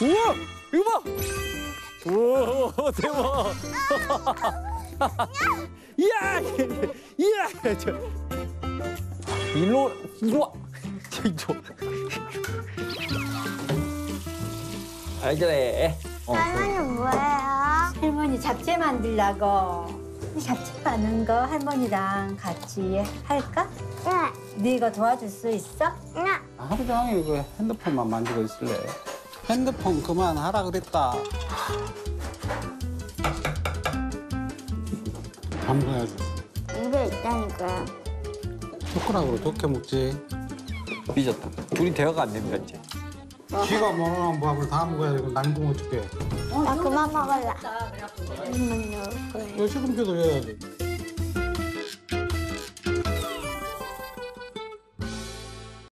우와! 이거 봐! 우와, 대박! 이야! 이야! 일로, 이리 와! 아, 그래. 할머니 뭐예요? 할머니 잡채 만들라고. 잡채 빠는 거 할머니랑 같이 할까? 네. 네가 도와줄 수 있어? 네. 하루 종일 그 핸드폰만 만지고 있을래? 핸드폰 그만하라 그랬다. 안 보여줘. 입에 있다니까. 숟가락으로 덮게 먹지. 삐졌다. 둘이 대화가 안 됩니다, 이제. 지가 먹으면 밥을 다 먹어야 되고 난동 어떡해. 나 그만 먹을라. 왜 책임져도 해야 돼?